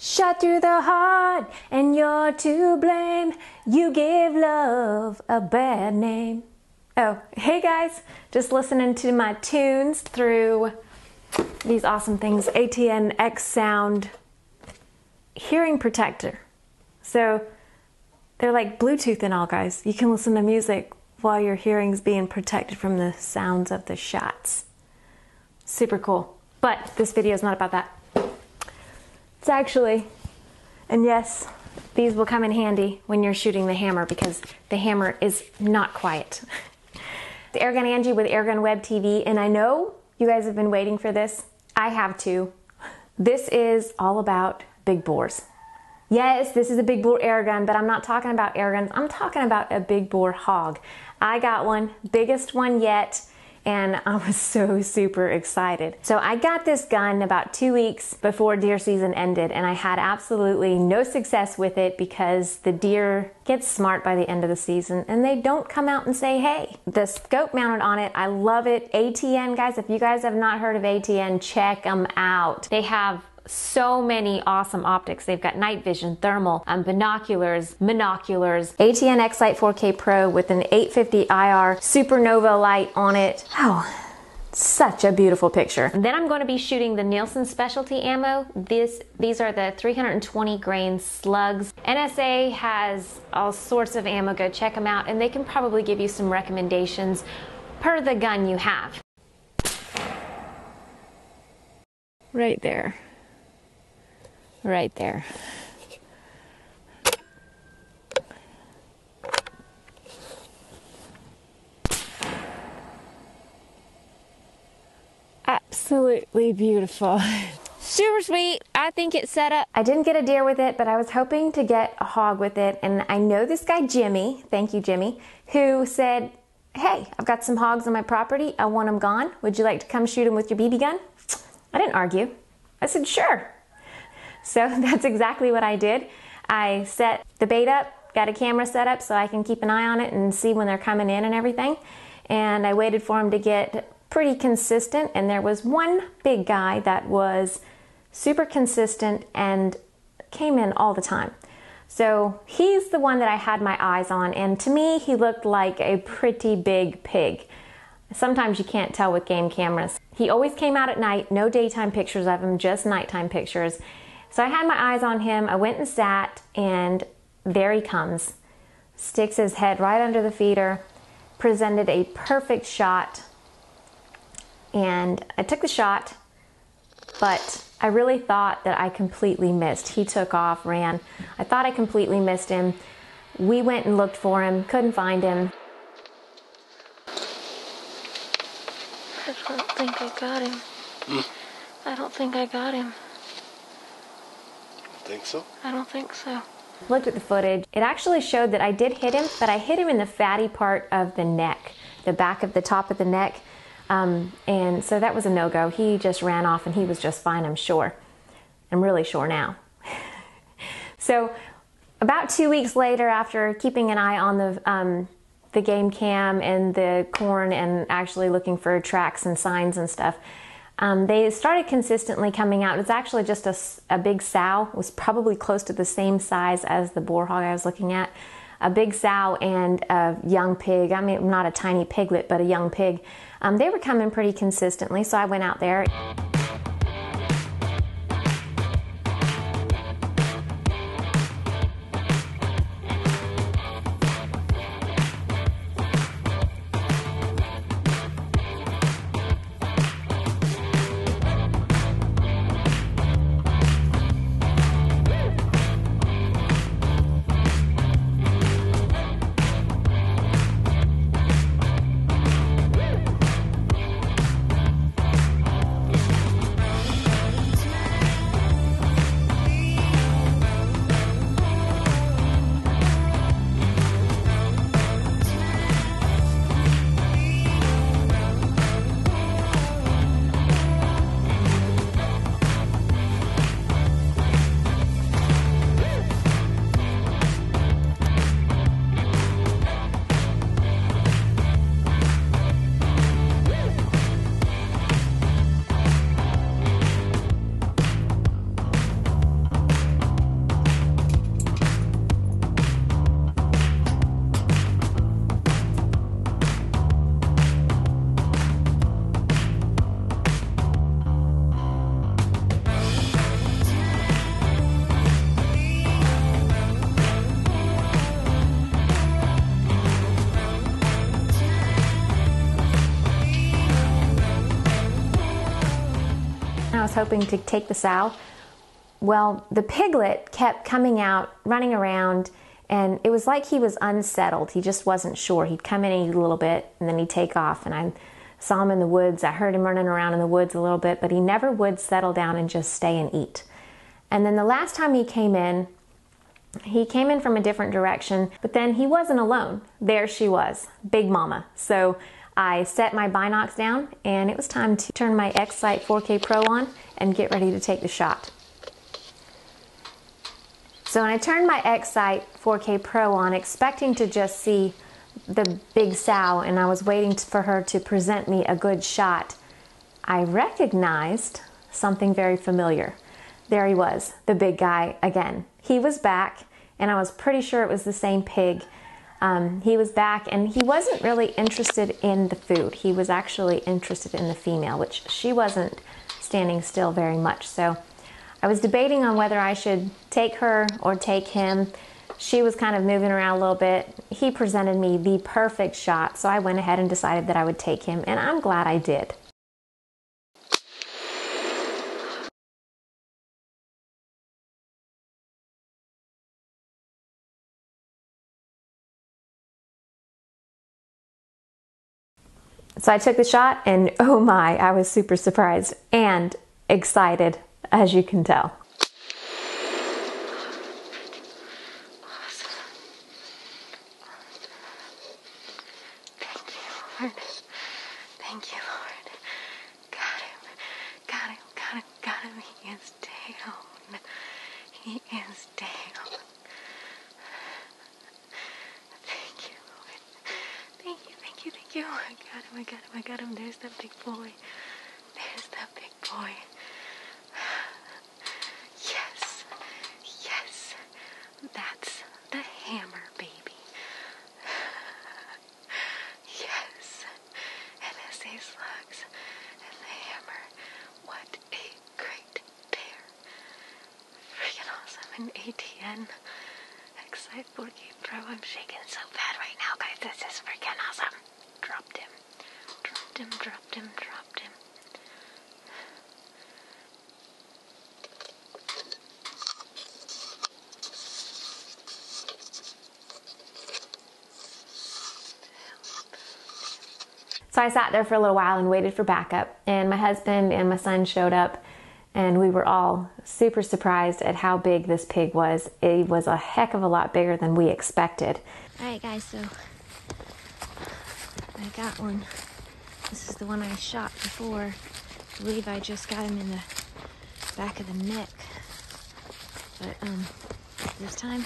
Shot through the heart and you're to blame. You give love a bad name. Oh, hey guys, just listening to my tunes through these awesome things. ATN X Sound Hearing Protector. So they're like Bluetooth and all, guys. You can listen to music while your hearing's being protected from the sounds of the shots. Super cool. But this video is not about that. It's actually, and yes, these will come in handy when you're shooting the hammer, because the hammer is not quiet. It's Airgun Angie with Airgun Web TV, and I know you guys have been waiting for this. I have too. This is all about big bores. Yes, this is a big bore airgun, but I'm not talking about airguns. I'm talking about a big bore hog. I got one, biggest one yet, and I was so super excited. So I got this gun about 2 weeks before deer season ended, and I had absolutely no success with it because the deer get smart by the end of the season and they don't come out and say, hey. The scope mounted on it, I love it. ATN, guys, if you guys have not heard of ATN, check them out. They have so many awesome optics. They've got night vision, thermal, binoculars, monoculars, ATN X-Lite 4K Pro with an 850 IR supernova light on it. Oh, such a beautiful picture. And then I'm going to be shooting the Nielsen Specialty Ammo. These are the 320 grain slugs. NSA has all sorts of ammo. Go check them out, and they can probably give you some recommendations per the gun you have. Right there. Right there. Absolutely beautiful. Super sweet. I think it's set up. I didn't get a deer with it, but I was hoping to get a hog with it. And I know this guy, Jimmy, thank you, Jimmy, who said, hey, I've got some hogs on my property. I want them gone. Would you like to come shoot them with your BB gun? I didn't argue. I said, sure. So that's exactly what I did. I set the bait up, got a camera set up so I can keep an eye on it and see when they're coming in and everything. And I waited for them to get pretty consistent. And there was one big guy that was super consistent and came in all the time. So he's the one that I had my eyes on. And to me, he looked like a pretty big pig. Sometimes you can't tell with game cameras. He always came out at night, no daytime pictures of him, just nighttime pictures. So I had my eyes on him, I went and sat, and there he comes. Sticks his head right under the feeder, presented a perfect shot, and I took the shot, but I really thought that I completely missed. He took off, ran. I thought I completely missed him. We went and looked for him, couldn't find him. I don't think I got him. I don't think I got him. Think so? I don't think so. Looked at the footage. It actually showed that I did hit him, but I hit him in the fatty part of the neck, the back of the top of the neck. And so that was a no-go. He just ran off and he was just fine, I'm sure. I'm really sure now. So about 2 weeks later, after keeping an eye on the game cam and the corn and actually looking for tracks and signs and stuff, they started consistently coming out. It's actually just a big sow. It was probably close to the same size as the boar hog I was looking at. A big sow and a young pig. I mean, not a tiny piglet, but a young pig. They were coming pretty consistently, so I went out there. I was hoping to take this out. Well, the piglet kept coming out, running around, and it was like he was unsettled. He just wasn't sure. He'd come in and eat a little bit, and then he'd take off. And I saw him in the woods. I heard him running around in the woods a little bit, but he never would settle down and just stay and eat. And then the last time he came in from a different direction, but then he wasn't alone. There she was, Big Mama. So I set my Binox down, and it was time to turn my X-Lite 4K Pro on and get ready to take the shot. So when I turned my X-Sight 4K Pro on, expecting to just see the big sow, and I was waiting for her to present me a good shot, I recognized something very familiar. There he was, the big guy again. He was back, and I was pretty sure it was the same pig. He was back, and he wasn't really interested in the food. He was actually interested in the female, which she wasn't standing still very much. So I was debating on whether I should take her or take him. She was kind of moving around a little bit. He presented me the perfect shot, so I went ahead and decided that I would take him, and I'm glad I did. So I took the shot, and oh my, I was super surprised and excited, as you can tell. Thank you, Lord. Thank you, Lord. Got him. Got him. Got him. Got him. He is down. He is down. Thank you, Lord. Thank you. Thank you. Thank you. I got him. I got him. I got him. There's that big boy. There's that big boy. Yes, yes, that's the hammer, baby. Yes, NSA slugs and the hammer. What a great pair. Freaking awesome. And ATN X-Lite 4K Pro. I'm shaking so bad right now, guys. This is freaking awesome. Dropped him. Dropped him, dropped him, dropped him. So I sat there for a little while and waited for backup, and my husband and my son showed up, and we were all super surprised at how big this pig was. It was a heck of a lot bigger than we expected. Alright guys, so I got one. This is the one I shot before. I believe I just got him in the back of the neck, but this time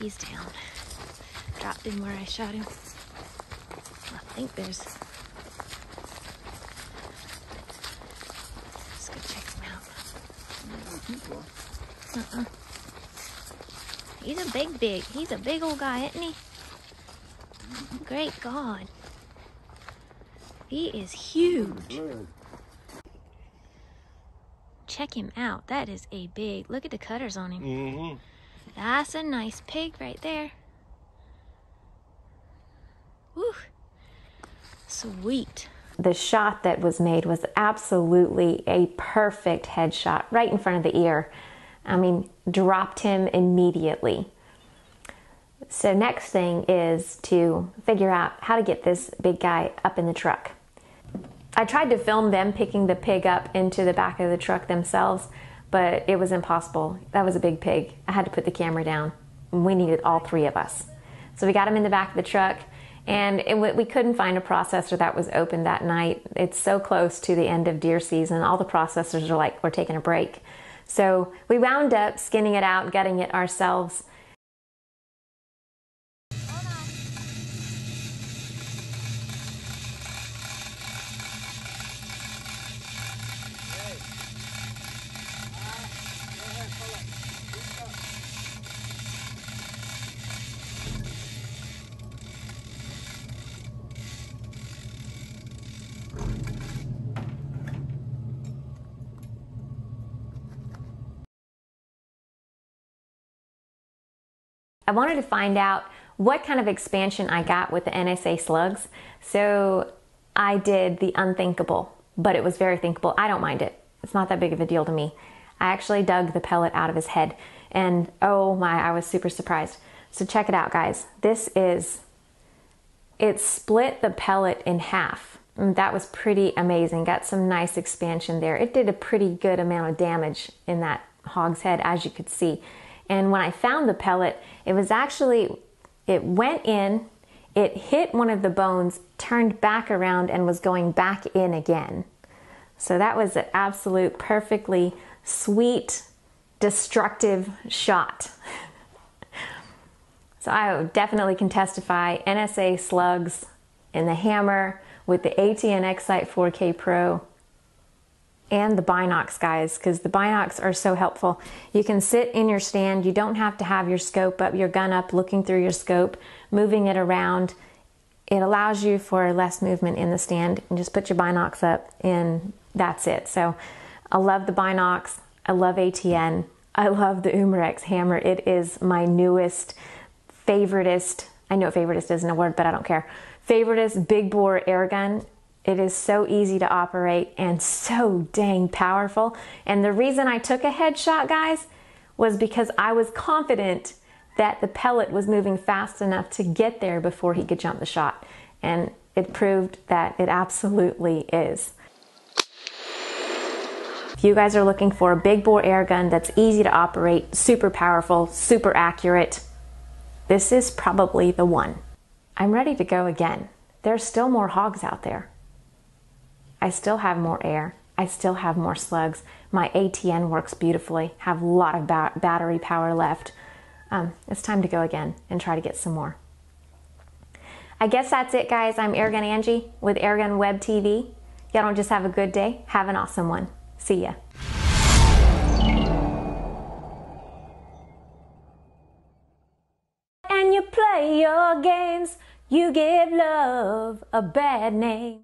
he's down. Dropped him where I shot him. I think there's... Let's go check him out. Uh-uh. He's a big. He's a big old guy, isn't he? Great God. He is huge. Check him out. That is a big... Look at the cutters on him. Mm-hmm. That's a nice pig right there. Woo. Sweet. The shot that was made was absolutely a perfect headshot right in front of the ear. I mean, dropped him immediately. So next thing is to figure out how to get this big guy up in the truck. I tried to film them picking the pig up into the back of the truck themselves, but it was impossible. That was a big pig. I had to put the camera down. We needed all three of us. So we got him in the back of the truck. And we couldn't find a processor that was open that night. It's so close to the end of deer season. All the processors are like, we're taking a break. So we wound up skinning it out, gutting it ourselves. I wanted to find out what kind of expansion I got with the NSA slugs, so I did the unthinkable, but it was very thinkable. I don't mind it. It's not that big of a deal to me. I actually dug the pellet out of his head, and oh my, I was super surprised. So check it out, guys. This is, it split the pellet in half. And that was pretty amazing. Got some nice expansion there. It did a pretty good amount of damage in that hog's head, as you could see. And when I found the pellet, it was actually, it went in, it hit one of the bones, turned back around, and was going back in again. So that was an absolute, perfectly sweet, destructive shot. So I definitely can testify, NSA slugs and the hammer with the ATN X-Lite 4K Pro and the Binox, guys, because the Binox are so helpful. You can sit in your stand. You don't have to have your scope up, your gun up, looking through your scope, moving it around. It allows you for less movement in the stand, and just put your Binox up and that's it. So I love the Binox. I love ATN. I love the Umarex Hammer. It is my newest, favoritist, I know favoritist isn't a word, but I don't care, favoritist big bore air gun. It is so easy to operate and so dang powerful. And the reason I took a headshot, guys, was because I was confident that the pellet was moving fast enough to get there before he could jump the shot. And it proved that it absolutely is. If you guys are looking for a big bore air gun that's easy to operate, super powerful, super accurate, this is probably the one. I'm ready to go again. There's still more hogs out there. I still have more air. I still have more slugs. My ATN works beautifully. Have a lot of battery power left. It's time to go again and try to get some more. I guess that's it, guys. I'm Airgun Angie with Airgun Web TV. Y'all don't just have a good day. Have an awesome one. See ya. Play your games, you give love a bad name.